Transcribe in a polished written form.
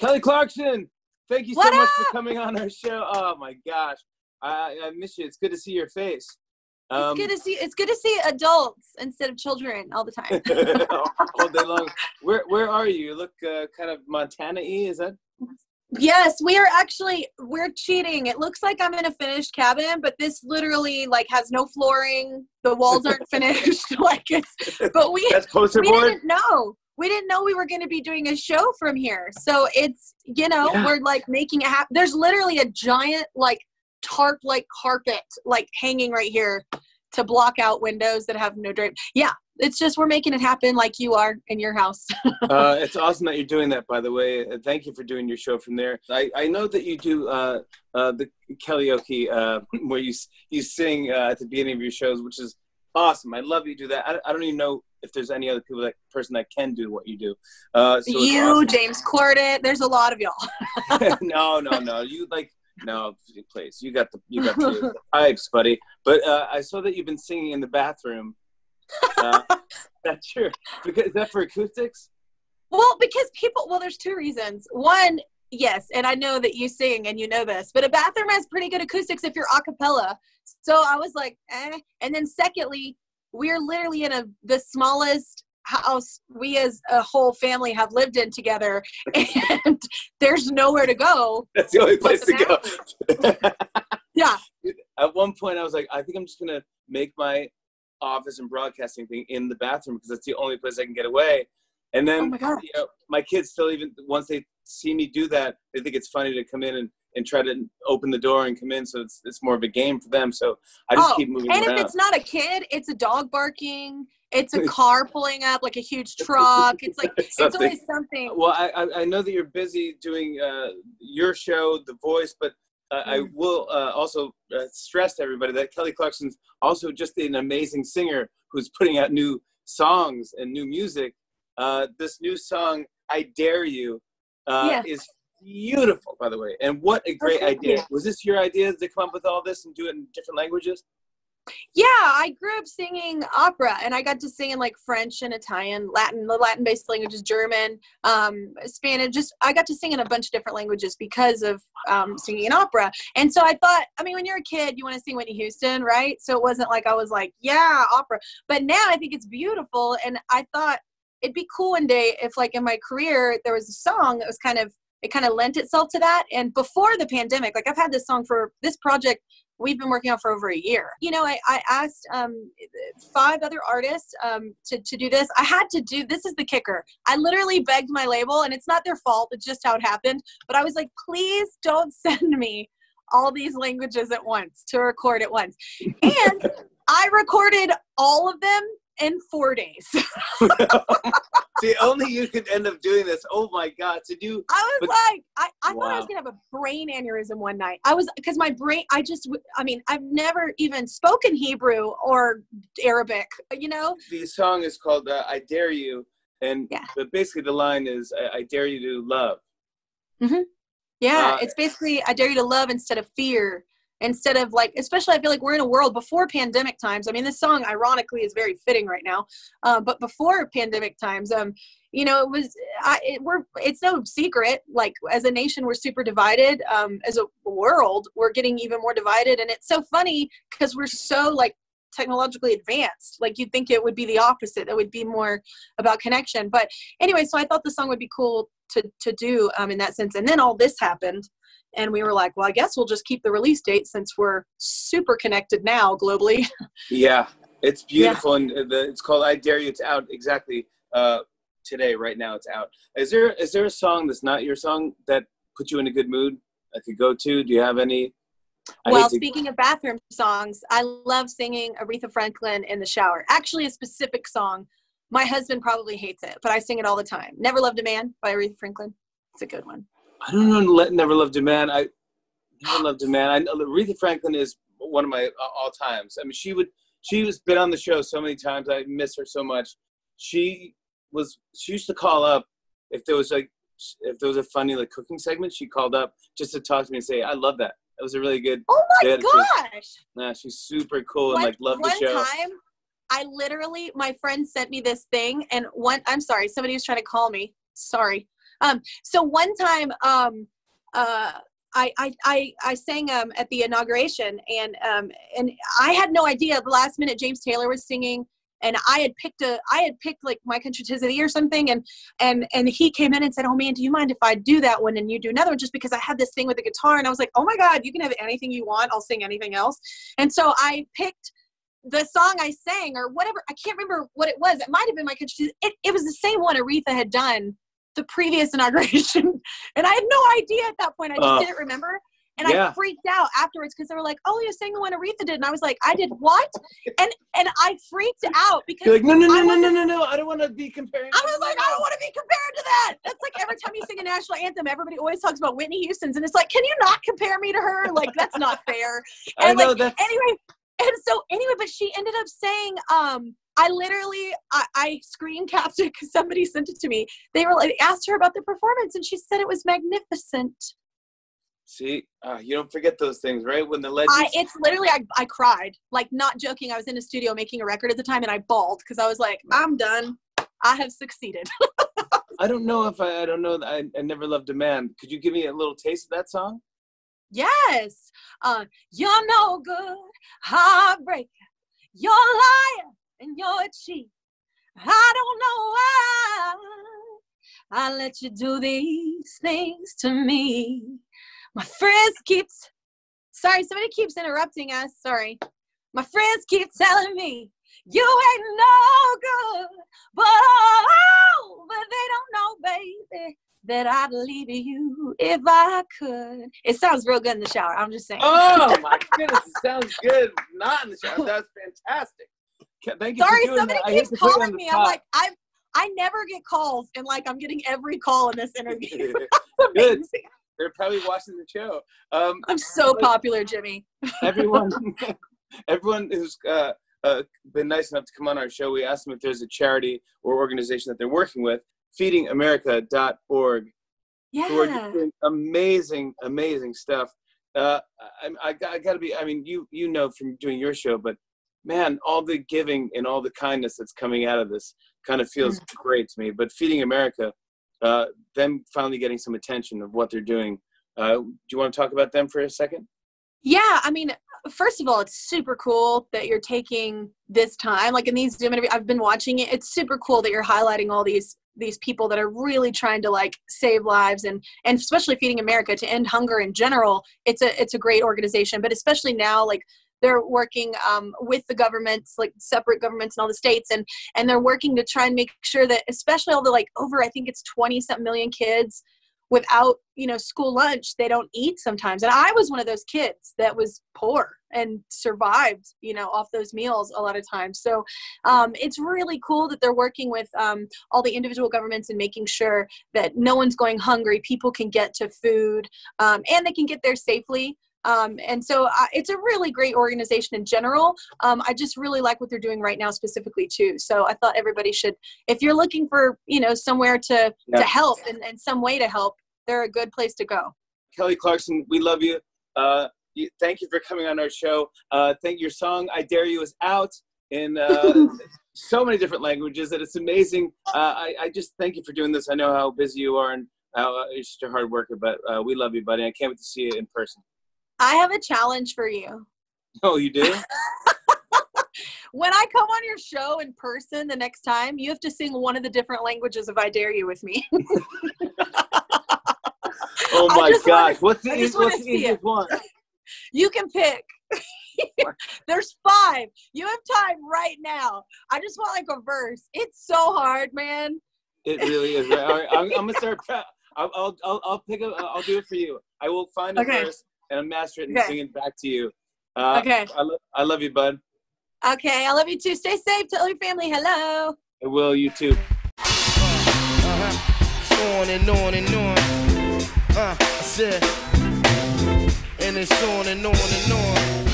Kelly Clarkson, thank you so much for coming on our show. Oh my gosh, I miss you. It's good to see your face. It's good to see adults instead of children all the time. All day long. Where are you? You look kind of Montana-y, is that? Yes, we're cheating. It looks like I'm in a finished cabin, but this literally like has no flooring. The walls aren't finished. That's poster board? We didn't know we were going to be doing a show from here. So it's, we're like making it happen. There's literally a giant like tarp, like carpet, like hanging right here to block out windows that have no drape. Yeah. It's just, we're making it happen like you are in your house. It's awesome that you're doing that, by the way. Thank you for doing your show from there. I know that you do the karaoke where you sing at the beginning of your shows, which is awesome. I love you do that. I don't even know if there's any other person that can do what you do. So you, awesome. James Corden, there's a lot of y'all. No. No, please. You got the pipes, buddy. But I saw that you've been singing in the bathroom. That's true. Is that for acoustics? Well, because there's two reasons. One, yes, and I know that you sing and you know this, but a bathroom has pretty good acoustics if you're a cappella. So I was like, eh. And then secondly, we're literally in the smallest house we as a whole family have lived in together, and there's nowhere to go. That's the only place to go. Yeah. At one point, I was like, I think I'm just going to make my office and broadcasting thing in the bathroom because that's the only place I can get away. And then my kids still, even once they see me do that, they think it's funny to come in and try to open the door and come in. So it's more of a game for them. So I just keep moving around. And if it's not a kid, it's a dog barking. It's a car pulling up, like a huge truck. It's like, it's always something. Well, I know that you're busy doing your show, The Voice, but I will also stress to everybody that Kelly Clarkson's also just an amazing singer who's putting out new songs and new music. This new song, I Dare You, is beautiful, by the way. And what a great idea. Yeah. Was this your idea to come up with all this and do it in different languages? Yeah, I grew up singing opera, and I got to sing in like French and Italian, Latin, the Latin-based languages, German, Spanish. I got to sing in a bunch of different languages because of singing in opera. And so I thought, when you're a kid, you want to sing Whitney Houston, right? So it wasn't like I was like, yeah, opera. But now I think it's beautiful, and I thought it'd be cool one day if, like, in my career, there was a song that was it kind of lent itself to that. And before the pandemic, like, I've had this song for this project we've been working on for over a year. I asked 5 other artists to do this. This is the kicker. I literally begged my label, and it's not their fault. It's just how it happened. But I was like, please don't send me all these languages at once to record at once. And I recorded all of them in 4 days. See, only you could end up doing this. Oh my God. I thought I was going to have a brain aneurysm one night. Because my brain, I've never even spoken Hebrew or Arabic, The song is called I Dare You. And basically the line is, I dare you to love. Mm-hmm. Yeah. It's basically, I dare you to love instead of fear. Instead of like, especially I feel like we're in a world before pandemic times. This song ironically is very fitting right now, but before pandemic times, it's no secret. Like as a nation, we're super divided. As a world, we're getting even more divided, and it's so funny because we're so like technologically advanced. Like you'd think it would be the opposite. It would be more about connection. But anyway, so I thought the song would be cool to do in that sense. And then all this happened. And we were like, well, I guess we'll just keep the release date since we're super connected now globally. Yeah, it's beautiful. Yeah. And it's called I Dare You. It's out exactly today, right now it's out. Is there a song that's not your song that put you in a good mood? I could go to. Do you have any? Speaking of bathroom songs, I love singing Aretha Franklin in the shower. Actually, a specific song. My husband probably hates it, but I sing it all the time. Never Loved a Man by Aretha Franklin. It's a good one. I don't know. Never Loved a Man. I never loved a man. Aretha Franklin is one of my all times. She was been on the show so many times. I miss her so much. She used to call up if there was a funny like cooking segment. She called up just to talk to me and say, "I love that. That was a really good." Oh my gosh! Nah, she's super cool and like loved the show. One time, my friend sent me this thing, and I'm sorry, somebody was trying to call me. Sorry. So one time, I sang at the inauguration, and I had no idea. At the last minute, James Taylor was singing, and I had picked like My Country 'Tis the Year or something, and he came in and said, "Oh man, do you mind if I do that one and you do another one?" Just because I had this thing with the guitar, and I was like, "Oh my God, you can have anything you want. I'll sing anything else." And so I picked the song I sang, or whatever. I can't remember what it was. It might have been My Country. It was the same one Aretha had done the previous inauguration, and I had no idea at that point. I just didn't remember, and yeah. I freaked out afterwards because they were like, "Oh, you sang the one Aretha did," and I was like, "I did what?" And I freaked out because you're like, no, I don't want to be comparing. I was like, I don't want to be compared to that. That's like every time you sing a national anthem, everybody always talks about Whitney Houston's, and it's like, can you not compare me to her? Like, that's not fair. And I know, like that's... anyway, but she ended up saying, I screen capped it because somebody sent it to me. They were like, asked her about the performance, and she said it was magnificent. See, you don't forget those things, right? When the legends. It's literally, I cried, like, not joking. I was in a studio making a record at the time, and I bawled because I was like, I'm done. I have succeeded. I don't know if I don't know. I never loved a man. Could you give me a little taste of that song? Yes. You're no good, heartbreaker. You're a liar. And you're a cheat. I don't know why I let you do these things to me. Somebody keeps interrupting us. Sorry. My friends keep telling me you ain't no good. But they don't know, baby, that I'd leave you if I could. It sounds real good in the shower. I'm just saying. Oh, my goodness. It sounds good. Not in the shower. That's fantastic. Thank you. Sorry, somebody keeps calling me. I'm like, I never get calls, and like I'm getting every call in this interview. Good. They're probably watching the show. I'm so popular, Jimmy. Everyone who's been nice enough to come on our show, we asked them if there's a charity or organization that they're working with. FeedingAmerica.org. Yeah. Who are just doing amazing, amazing stuff. I got to be. I mean, you know from doing your show, but. Man, all the giving and all the kindness that's coming out of this kind of feels great to me. But Feeding America, them finally getting some attention of what they're doing. Do you want to talk about them for a second? Yeah, I mean, first of all, it's super cool that you're taking this time. Like in these Zoom interviews, I've been watching it. It's super cool that you're highlighting all these people that are really trying to like save lives and especially Feeding America to end hunger in general. It's a great organization, but especially now, like, they're working with the governments, like separate governments in all the states, and they're working to try and make sure that especially all the like over, I think it's 20-something million kids without, school lunch, they don't eat sometimes. And I was one of those kids that was poor and survived, off those meals a lot of times. So it's really cool that they're working with all the individual governments and making sure that no one's going hungry, people can get to food, and they can get there safely. And so it's a really great organization in general. I just really like what they're doing right now specifically too. So I thought everybody should, if you're looking for, somewhere to help and some way to help, they're a good place to go. Kelly Clarkson, we love you. Thank you for coming on our show. Your song, I Dare You, is out in so many different languages that it's amazing. I just thank you for doing this. I know how busy you are and how you're such a hard worker, but we love you, buddy. I can't wait to see you in person. I have a challenge for you. Oh, you do? When I come on your show in person the next time, you have to sing one of the different languages of I Dare You with me. Oh my gosh. What's the easiest one? You can pick. There's 5. You have time right now. I just want like a verse. It's so hard, man. It really is. All right, I'm gonna start. I'll pick up. I'll do it for you. I will find a verse. And master it and sing it back to you. Okay. I love you, bud. Okay, I love you too. Stay safe. Tell your family hello. I will. You too. On and on and on. I said, and it's on and on and on.